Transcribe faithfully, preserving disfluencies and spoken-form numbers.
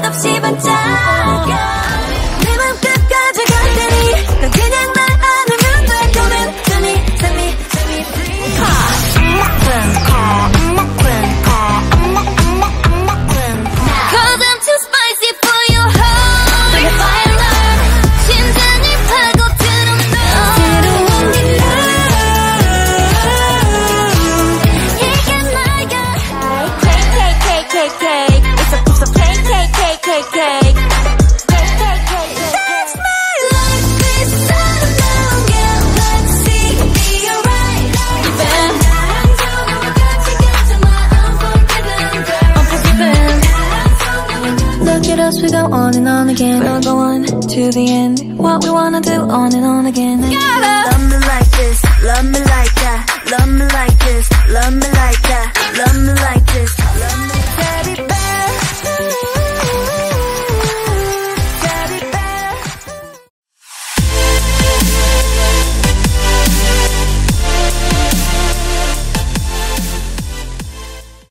끝없이 반짝여. We go on and on again, or go on to the end. What we wanna do on and on again.